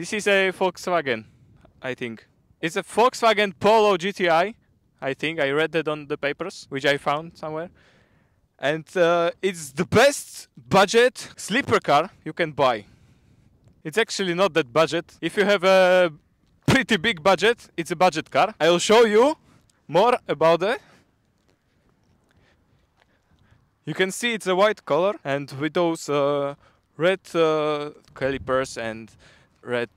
This is a Volkswagen, I think. It's a Volkswagen Polo GTI, I think. I read that on the papers, which I found somewhere. And it's the best budget sleeper car you can buy. It's actually not that budget. If you have a pretty big budget, it's a budget car. I will show you more about it. You can see it's a white color and with those red calipers and red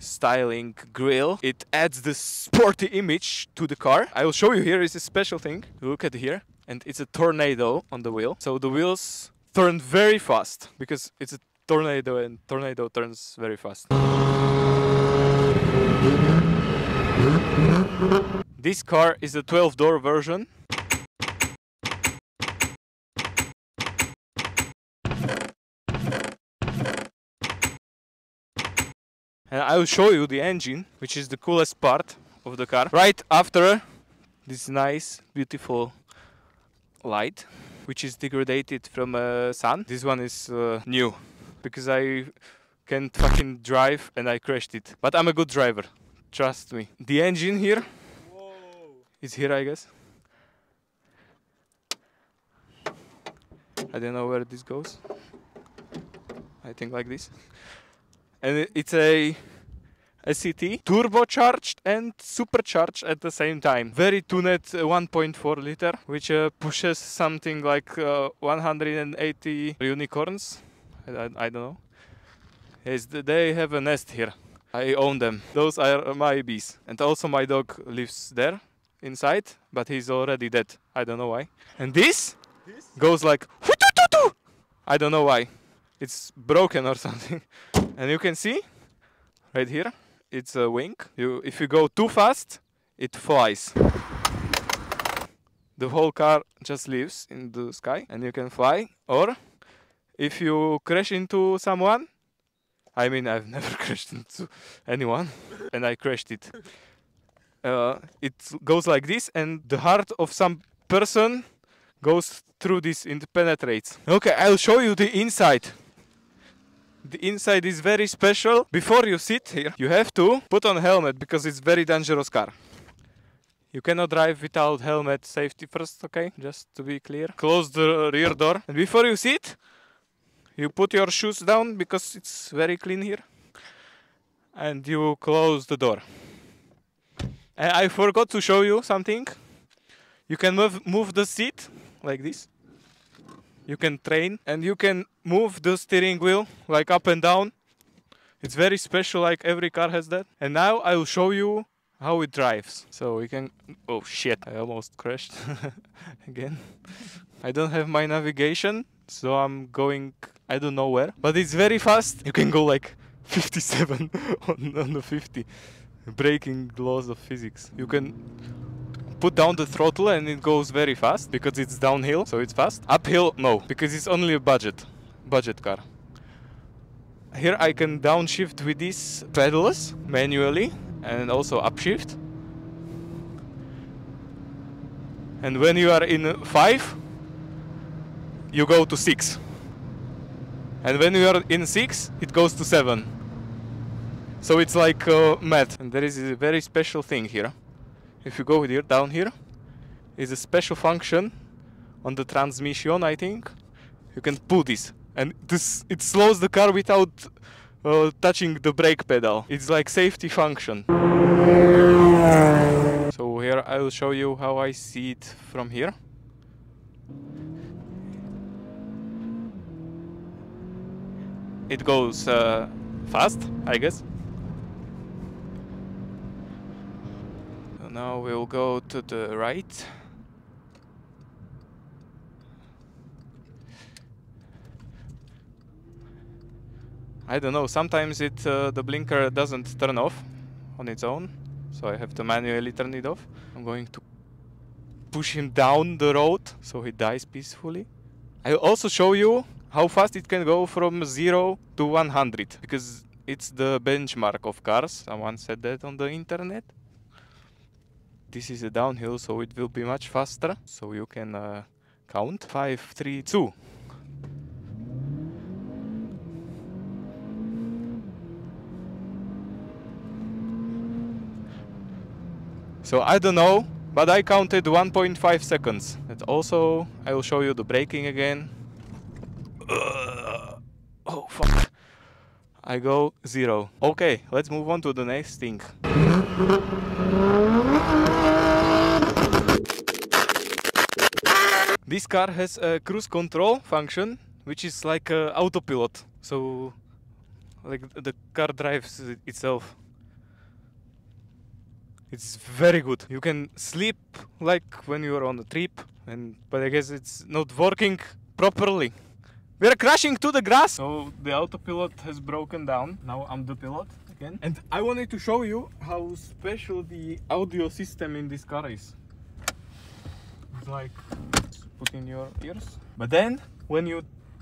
styling grille, it adds the sporty image to the car. I will show you here, it's a special thing. Look at here. And it's a tornado on the wheel. So the wheels turn very fast because it's a tornado and tornado turns very fast. This car is a 12-door version. And I will show you the engine, which is the coolest part of the car. Right after this nice, beautiful light, which is degraded from sun. This one is new because I can't fucking drive and I crashed it, but I'm a good driver, trust me. The engine here, whoa, is here, I guess. I don't know where this goes. I think like this. And it's a SCT, turbocharged and supercharged at the same time. Very tuned 1.4 liter, which pushes something like 180 unicorns. I don't know. Yes, they have a nest here. I own them. Those are my bees. And also my dog lives there inside, but he's already dead. I don't know why. And this goes like... I don't know why. It's broken or something. And you can see right here, it's a wing. If you go too fast, it flies. The whole car just lives in the sky and you can fly. Or if you crash into someone, I mean, I've never crashed into anyone and I crashed it. It goes like this and the heart of some person goes through this and penetrates. Okay, I'll show you the inside. The inside is very special. Before you sit here, you have to put on a helmet because it's a very dangerous car. You cannot drive without helmet. Safety first, okay? Just to be clear. Close the rear door. And before you sit, you put your shoes down because it's very clean here. And you close the door. And I forgot to show you something. You can move the seat like this. You can train and you can move the steering wheel like up and down. It's very special, like every car has that. And now I will show you how it drives. So we can... Oh shit, I almost crashed again. I don't have my navigation, so I'm going... I don't know where. But it's very fast. You can go like 57 on the 50. Breaking laws of physics. You can put down the throttle and it goes very fast because it's downhill, so it's fast. Uphill, no, because it's only a budget car. Here I can downshift with these pedals manually and also upshift. And when you are in 5, you go to 6. And when you are in 6, it goes to 7. So it's like mad. And there is a very special thing here. If you go here, down here, is a special function on the transmission, I think. You can pull this and this, it slows the car without touching the brake pedal. It's like safety function. So here I will show you how I see it from here. It goes fast, I guess. Now we'll go to the right. I don't know, sometimes it the blinker doesn't turn off on its own, so I have to manually turn it off. I'm going to push him down the road so he dies peacefully. I'll also show you how fast it can go from 0 to 100 because it's the benchmark of cars. Someone said that on the internet. This is a downhill, so it will be much faster. So you can count. 5, 3, 2. So I don't know, but I counted 1.5 seconds. And also, I will show you the braking again. Oh fuck. I go 0. Okay, let's move on to the next thing. This car has a cruise control function, which is like an autopilot. So, like, the car drives itself. It's very good. You can sleep like when you're on a trip, but I guess it's not working properly. We're crashing to the grass! So the autopilot has broken down. Now I'm the pilot again. And I wanted to show you how special the audio system in this car is. It's like put in your ears. But then when you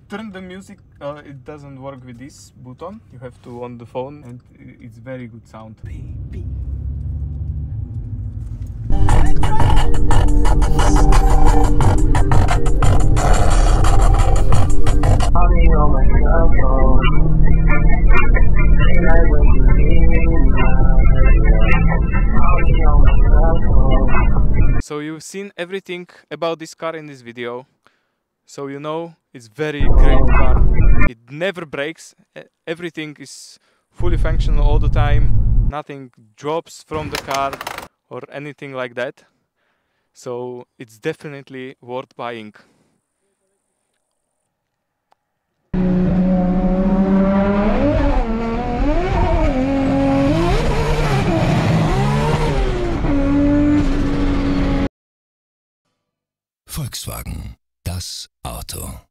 turn the music, it doesn't work with this button. You have to on the phone, and it's very good sound. Beep, beep. So you've seen everything about this car in this video, so you know it's very great car. It never breaks, everything is fully functional all the time, nothing drops from the car or anything like that. So it's definitely worth buying. Volkswagen, das Auto.